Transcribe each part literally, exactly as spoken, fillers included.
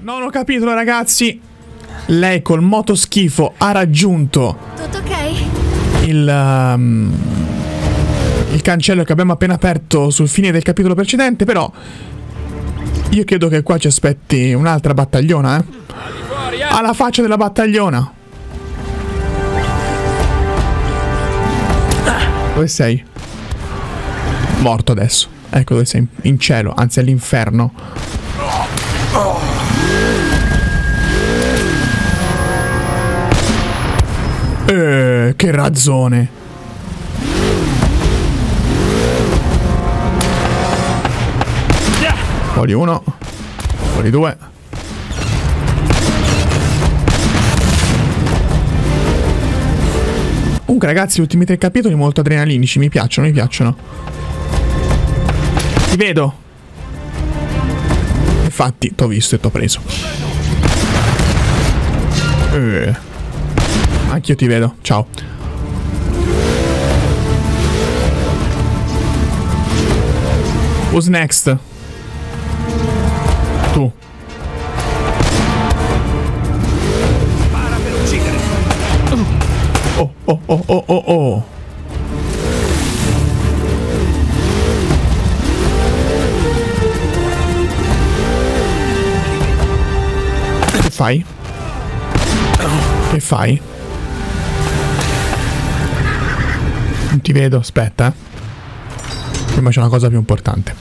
Non ho capito, ragazzi. Lei col motoschifo ha raggiunto tutto okay? il, um, il cancello che abbiamo appena aperto sul fine del capitolo precedente. Però io credo che qua ci aspetti un'altra battagliona, eh? Alla faccia della battagliona. Dove sei? Morto adesso. Ecco dove sei. In cielo, anzi all'inferno. Oh. Eh, che razzone. Fuori uno. Fuori due. Comunque ragazzi, gli ultimi tre capitoli molto adrenalinici. Mi piacciono, mi piacciono. Ti vedo. Infatti t'ho visto e t'ho preso. Eh Anch'io ti vedo, ciao. Who's next? Tu. Para per uccidere. Oh, oh, oh, oh, oh, oh. Che fai? Che fai? Non ti vedo, aspetta. Prima c'è una cosa più importante.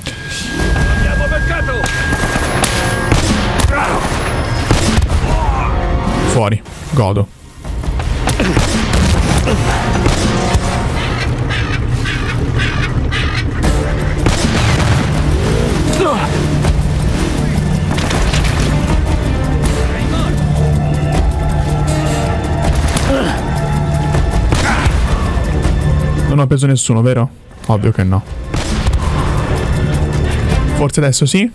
Abbiamo beccato! Fuori, godo. Non ho preso nessuno, vero? Ovvio che no. Forse adesso sì,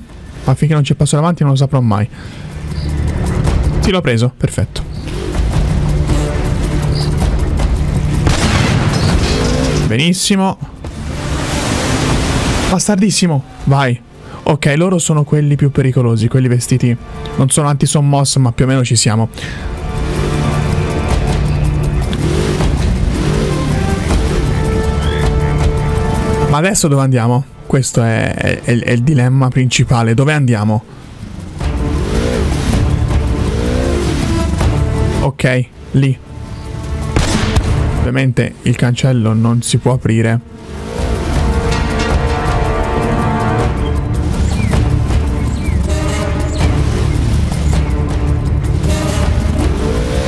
ma finché non ci passo davanti non lo saprò mai. Sì, l'ho preso, perfetto. Benissimo. Bastardissimo, vai. Ok, loro sono quelli più pericolosi, quelli vestiti. Non sono anti-sommos, ma più o meno ci siamo. Ma adesso dove andiamo? Questo è, è, è, è il dilemma principale. Dove andiamo? Ok, lì. Ovviamente il cancello non si può aprire.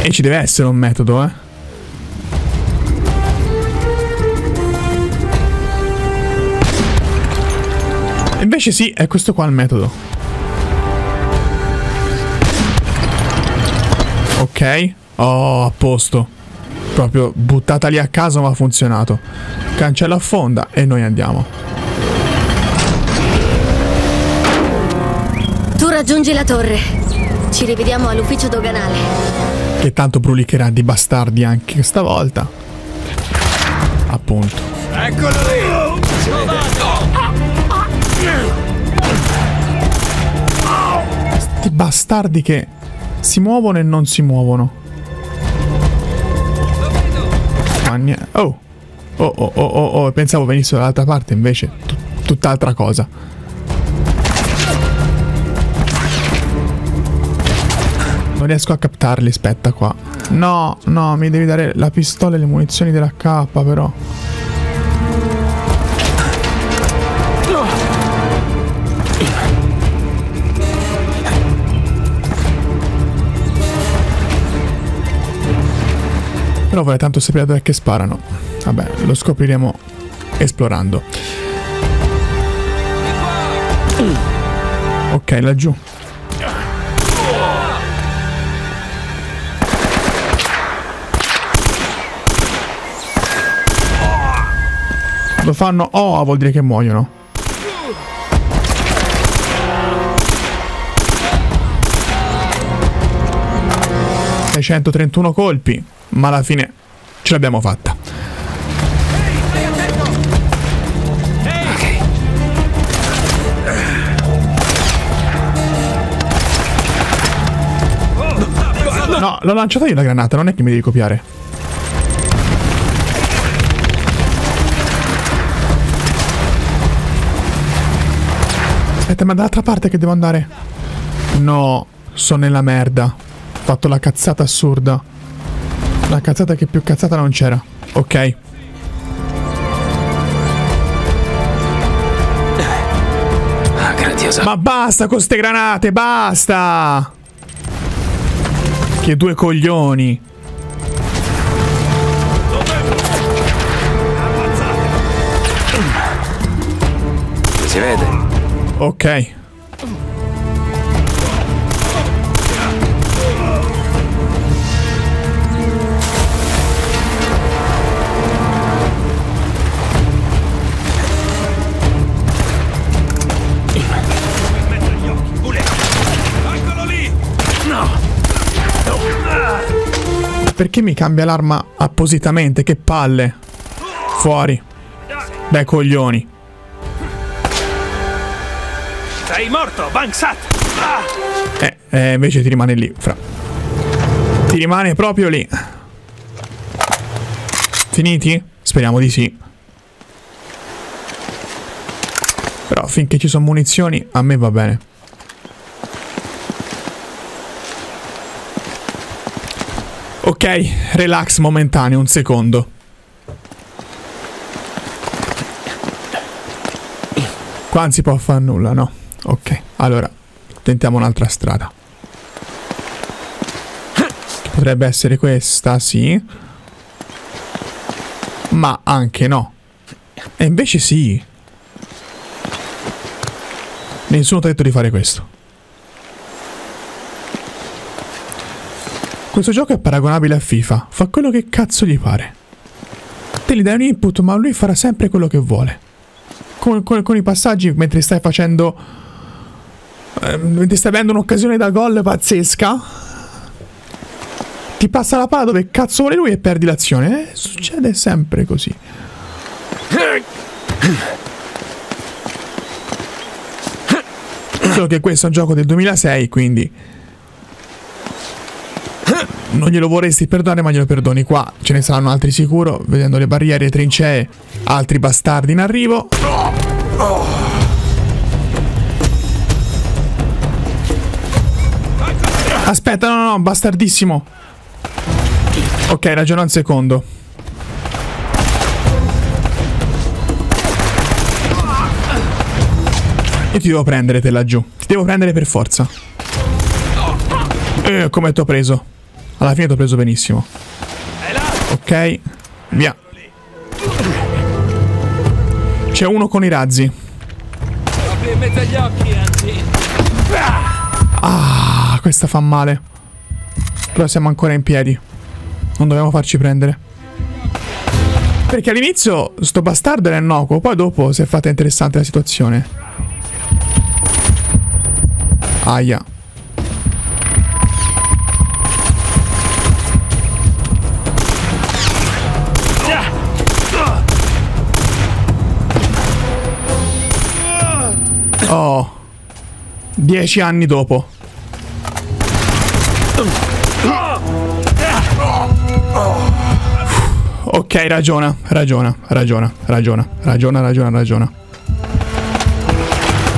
E ci deve essere un metodo, eh? Invece sì, è questo qua il metodo. Ok. Oh, a posto. Proprio buttata lì a caso, ma ha funzionato. Cancello affonda e noi andiamo. Tu raggiungi la torre. Ci rivediamo all'ufficio doganale. Che tanto brulicherà di bastardi anche stavolta. Appunto. Eccolo lì. Sti bastardi che si muovono e non si muovono. Oh, oh, oh, oh, oh, oh. Pensavo venisse dall'altra parte, invece tut tutt'altra cosa. Non riesco a captarli, aspetta qua. No, no, mi devi dare la pistola e le munizioni della K, però. Però vorrei tanto sapere dove è che sparano. Vabbè, lo scopriremo esplorando. Ok, laggiù. Lo fanno... Oh, vuol dire che muoiono. seicentotrentuno colpi, ma alla fine ce l'abbiamo fatta. Okay. No, l'ho lanciata io la granata, non è che mi devi copiare. Aspetta, ma dall'altra parte che devo andare? No, sono nella merda. Ho fatto la cazzata assurda. La cazzata che più cazzata non c'era. Ok. Ma basta con ste granate, basta! Che due coglioni. Si vede. Ok. Perché mi cambia l'arma appositamente? Che palle. Fuori. Dai coglioni. Sei morto, Banksat! Ah! Eh, eh, invece ti rimane lì, fra. Ti rimane proprio lì. Finiti? Speriamo di sì. Però finché ci sono munizioni, a me va bene. Ok, relax momentaneo, un secondo. Qua non si può fare nulla, no? Ok, allora tentiamo un'altra strada. Potrebbe essere questa, sì. Ma anche no. E invece sì. Nessuno ti ha detto di fare questo. Questo gioco è paragonabile a FIFA. Fa quello che cazzo gli pare. Te gli dai un input, ma lui farà sempre quello che vuole. Con, con, con i passaggi mentre stai facendo... mentre stai avendo un'occasione da gol pazzesca, ti passa la palla dove cazzo vuole lui e perdi l'azione. Eh? Succede sempre così. Solo che questo è un gioco del duemilasei, quindi non glielo vorresti perdonare, ma glielo perdoni. Qua ce ne saranno altri sicuro, vedendo le barriere, le trincee, altri bastardi in arrivo. Oh. Aspetta, no, no, no, bastardissimo. Ok, ragiona un secondo. Io ti devo prendere te laggiù. Ti devo prendere per forza. Eh, come ti ho preso. Alla fine ti ho preso benissimo. Ok, via. C'è uno con i razzi. Ah. Questa fa male. Però siamo ancora in piedi. Non dobbiamo farci prendere. Perché all'inizio sto bastardo era innocuo. Poi dopo si è fatta interessante la situazione. Aia. Oh. Dieci anni dopo. Ok, ragiona, ragiona, ragiona, ragiona, ragiona, ragiona, ragiona.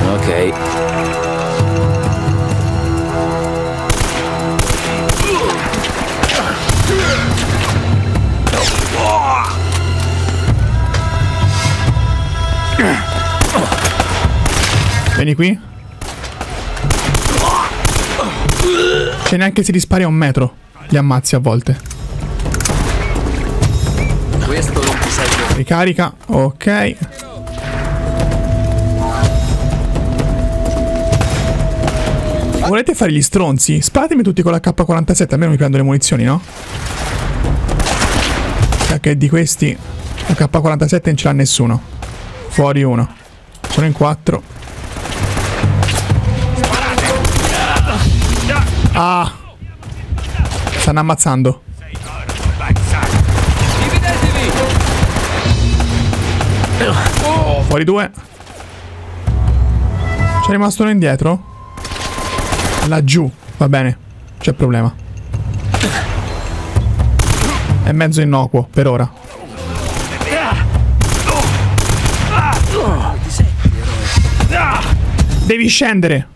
Ok. Vieni qui. Cioè neanche se li spari a un metro, li ammazzi a volte. Questo non ti serve. Ricarica, ok. Volete fare gli stronzi? Sparatemi tutti con la K quarantasette, almeno mi prendo le munizioni, no? Perché di questi la K quarantasette non ce l'ha nessuno. Fuori uno. Sono in quattro. Ah, Stanno ammazzando. Fuori due. C'è rimasto uno indietro? Laggiù. Va bene. C'è problema. È mezzo innocuo per ora. Devi scendere.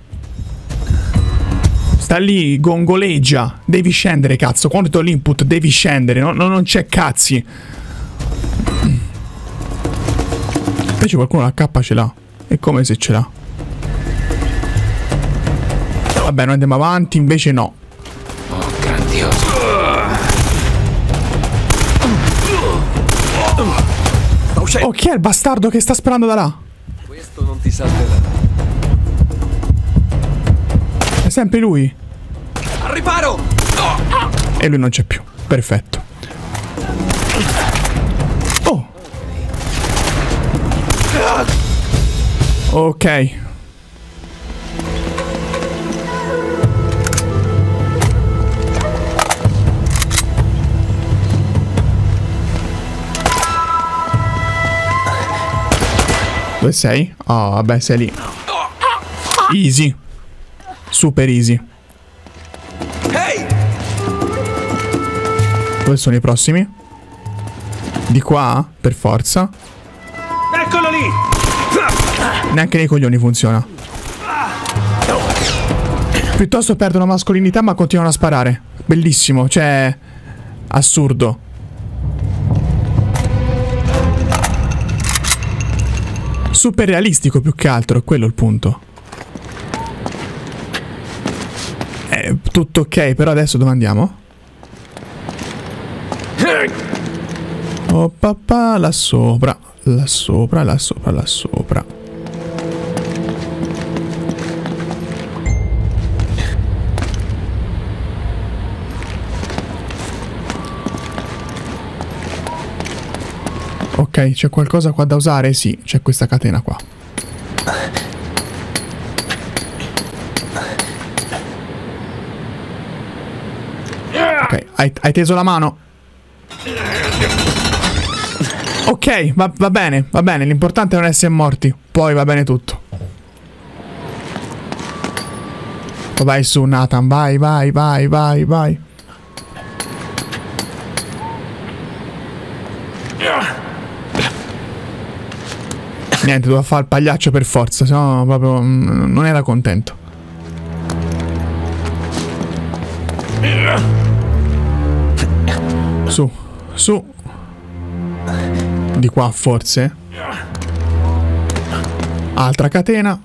Sta lì, gongoleggia. Devi scendere, cazzo. Quando ti do l'input, devi scendere. No, no, non c'è cazzi. Invece qualcuno la K ce l'ha. E come se ce l'ha? Vabbè, noi andiamo avanti, invece no. Oh, grandioso. Oh, chi è il bastardo che sta sparando da là? Questo non ti salverà. È sempre lui. Al riparo! E lui non c'è più. Perfetto. Oh! Ok. Dove sei? Oh, vabbè, sei lì. Easy. Super easy. Hey! Dove sono i prossimi? Di qua? Per forza. Eccolo lì! Neanche nei coglioni funziona. Piuttosto perdono mascolinità ma continuano a sparare. Bellissimo, cioè... assurdo. Super realistico più che altro, è quello il punto. Tutto ok, però adesso dove andiamo? Oh papà, là sopra, là sopra, là sopra, là sopra. Ok, c'è qualcosa qua da usare? Sì, c'è questa catena qua. Ok, hai, hai teso la mano. Ok, va, va bene, va bene. L'importante è non essere morti. Poi va bene tutto. Vai su, Nathan, vai, vai, vai, vai, vai. Niente, doveva fare il pagliaccio per forza. Sennò proprio non era contento. Su, su. Di qua forse. Altra catena.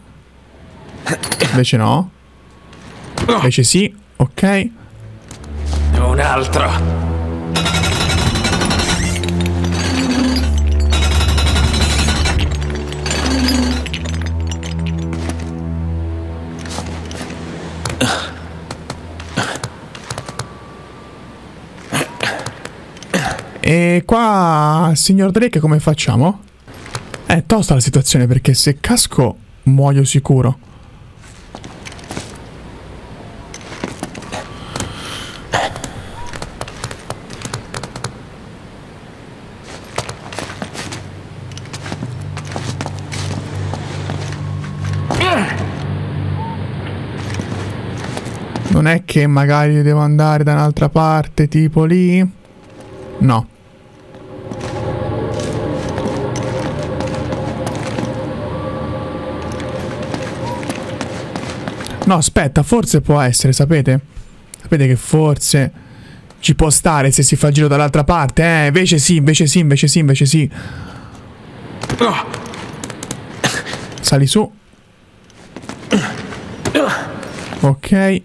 Invece no. Invece sì, ok. Un altro. E qua, signor Drake, come facciamo? È tosta la situazione, perché se casco muoio sicuro. Non è che magari devo andare da un'altra parte, tipo lì? No. No, aspetta, forse può essere, sapete? Sapete che forse ci può stare se si fa il giro dall'altra parte, eh? Invece sì, invece sì, invece sì, invece sì. Sali su. Ok.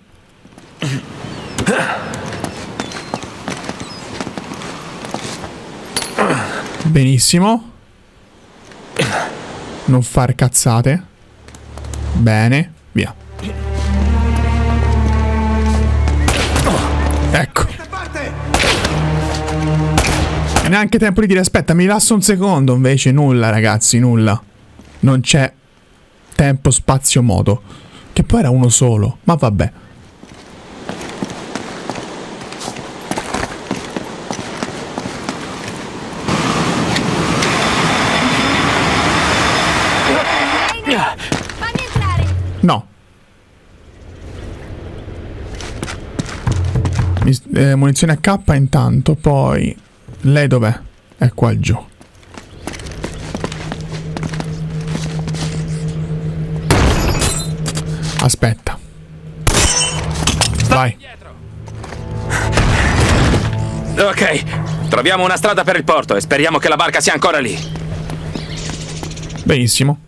Benissimo. Non far cazzate. Bene, via. Ecco. Neanche tempo di dire aspetta, mi rilasso un secondo. Invece nulla, ragazzi, nulla. Non c'è tempo, spazio, modo. Che poi era uno solo, ma vabbè. Fammi entrare. No. Eh, munizione a K intanto, poi... Lei dov'è? È qua giù. Aspetta. Vai. Ok, troviamo una strada per il porto e speriamo che la barca sia ancora lì. Benissimo.